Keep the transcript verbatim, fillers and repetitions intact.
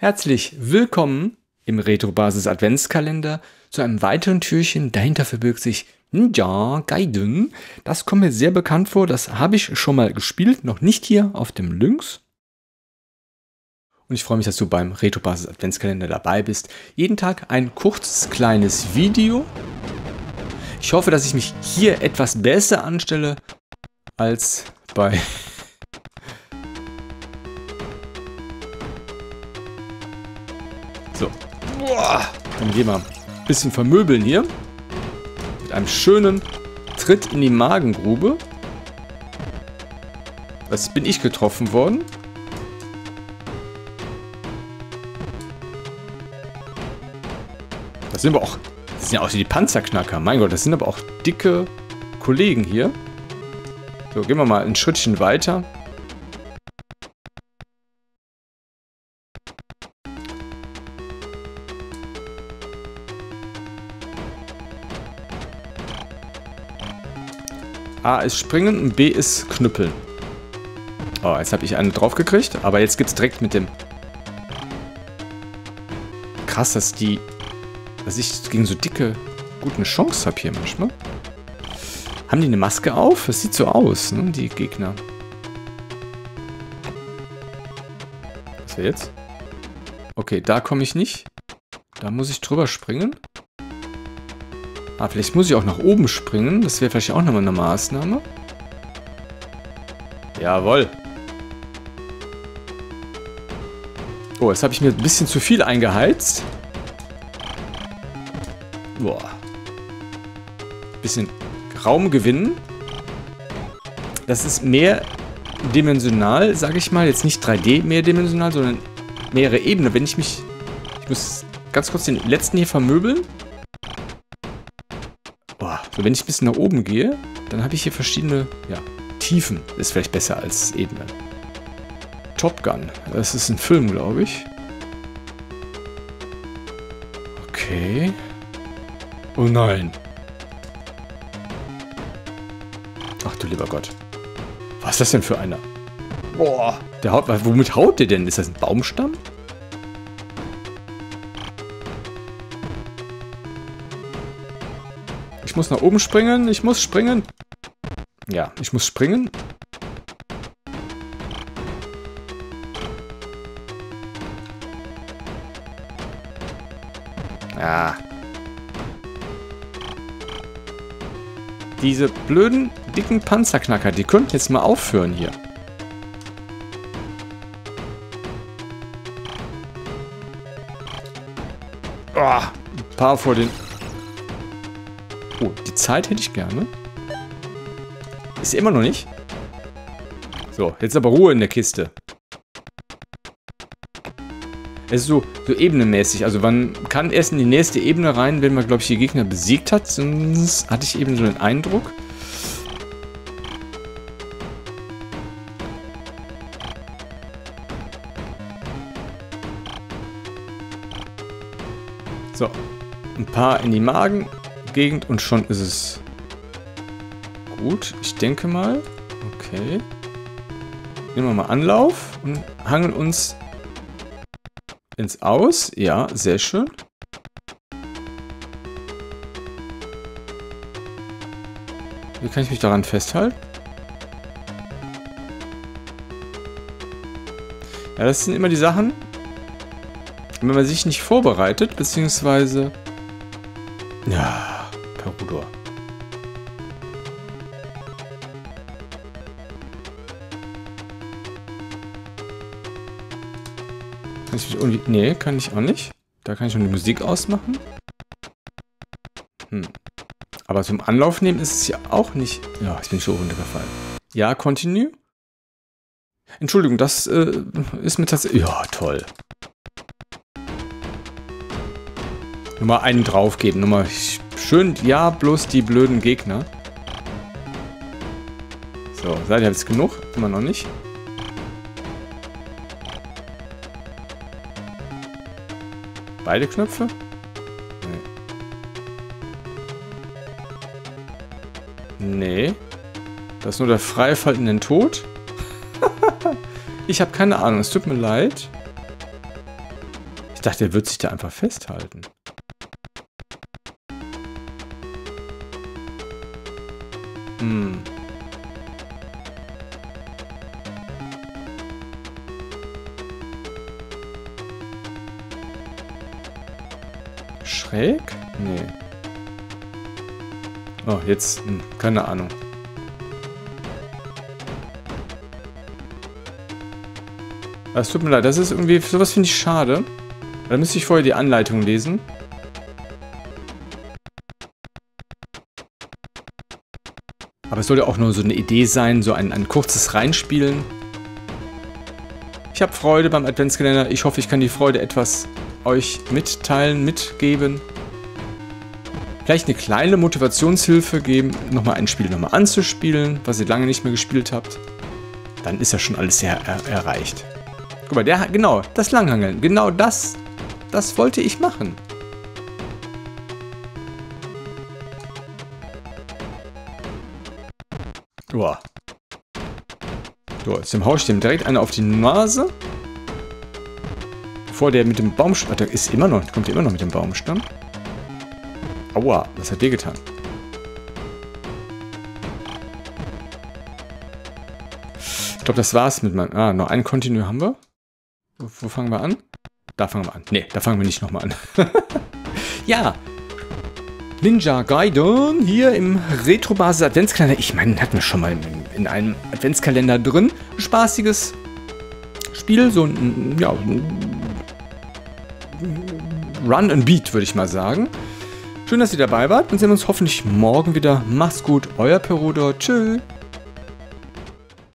Herzlich willkommen im Retrobasis Adventskalender zu einem weiteren Türchen. Dahinter verbirgt sich Ninja Gaiden. Das kommt mir sehr bekannt vor, das habe ich schon mal gespielt, noch nicht hier auf dem Lynx. Und ich freue mich, dass du beim Retrobasis Adventskalender dabei bist. Jeden Tag ein kurzes, kleines Video. Ich hoffe, dass ich mich hier etwas besser anstelle als bei... So, dann gehen wir ein bisschen vermöbeln hier. Mit einem schönen Tritt in die Magengrube. Was bin ich getroffen worden? Das sind aber auch, das sind ja auch die Panzerknacker. Mein Gott, das sind aber auch dicke Kollegen hier. So, gehen wir mal ein Schrittchen weiter. A ist springen und B ist knüppeln. Oh, jetzt habe ich einen drauf gekriegt, aber jetzt gibt es direkt mit dem... Krass, dass die... Dass ich gegen so dicke, gute Chance habe hier manchmal. Haben die eine Maske auf? Das sieht so aus, ne, die Gegner. Was ist jetzt? Okay, da komme ich nicht. Da muss ich drüber springen. Ah, vielleicht muss ich auch nach oben springen. Das wäre vielleicht auch nochmal eine Maßnahme. Jawohl. Oh, jetzt habe ich mir ein bisschen zu viel eingeheizt. Boah. Bisschen Raum gewinnen. Das ist mehrdimensional, sage ich mal. Jetzt nicht drei D mehrdimensional, sondern mehrere Ebenen. Wenn ich mich... Ich muss ganz kurz den letzten hier vermöbeln. So, wenn ich ein bisschen nach oben gehe, dann habe ich hier verschiedene, ja, Tiefen. Ist vielleicht besser als Ebene. Top Gun. Das ist ein Film, glaube ich. Okay. Oh nein. Ach du lieber Gott. Was ist das denn für einer? Boah. Der haut, womit haut der denn? Ist das ein Baumstamm? Ich muss nach oben springen. Ich muss springen. Ja, ich muss springen. Ja. Diese blöden, dicken Panzerknacker, die könnten jetzt mal aufhören hier. Oh, ein paar vor den... Oh, die Zeit hätte ich gerne. Ist immer noch nicht. So, jetzt aber Ruhe in der Kiste. Es ist so, so ebenenmäßig. Also man kann erst in die nächste Ebene rein, wenn man, glaube ich, die Gegner besiegt hat. Sonst hatte ich eben so den Eindruck. So, ein paar in die Magen. Gegend und schon ist es gut. Ich denke mal. Okay. Nehmen wir mal Anlauf und hangeln uns ins Aus. Ja, sehr schön. Wie kann ich mich daran festhalten? Ja, das sind immer die Sachen, wenn man sich nicht vorbereitet, beziehungsweise ja. Perudor. Kann ich mich irgendwie... Nee, kann ich auch nicht. Da kann ich schon die Musik ausmachen. Hm. Aber zum Anlauf nehmen ist es ja auch nicht... Ja, jetzt bin ich so runtergefallen. Ja, continue. Entschuldigung, das äh, ist mir tatsächlich... Ja, toll. Nochmal einen drauf geben. Nochmal... Schön, ja, bloß die blöden Gegner. So, seid ihr jetzt genug? Immer noch nicht. Beide Knöpfe? Nee. Nee. Das ist nur der Freifall in den Tod. Ich habe keine Ahnung, es tut mir leid. dachte, er wird sich da einfach festhalten. Hm. Schräg? Nee. Oh, jetzt. Hm, keine Ahnung. Es tut mir leid, das ist irgendwie... Sowas finde ich schade. Da müsste ich vorher die Anleitung lesen. Aber es sollte auch nur so eine Idee sein, so ein, ein kurzes Reinspielen. Ich habe Freude beim Adventskalender. Ich hoffe, ich kann die Freude etwas euch mitteilen, mitgeben. Vielleicht eine kleine Motivationshilfe geben, nochmal ein Spiel nochmal anzuspielen, was ihr lange nicht mehr gespielt habt. Dann ist ja schon alles sehr er- erreicht. Guck mal, der, genau, das Langhangeln. Genau das, das wollte ich machen. Boah. So, jetzt dem Haus dem direkt einer auf die Nase. Bevor der mit dem Baumstamm... Der ist immer noch, kommt immer noch mit dem Baumstamm. Aua, das hat wehgetan. Ich glaube, das war's mit meinem... Ah, noch ein Continue haben wir. Wo fangen wir an? Da fangen wir an. Ne, da fangen wir nicht nochmal an. Ja. Ninja Gaiden hier im Retro-Basis Adventskalender. Ich meine, hatten wir schon mal in, in einem Adventskalender drin. Ein spaßiges Spiel. So ein, ja, Run and Beat, würde ich mal sagen. Schön, dass ihr dabei wart. Dann sehen wir uns hoffentlich morgen wieder. Macht's gut, euer Perudor. Tschüss.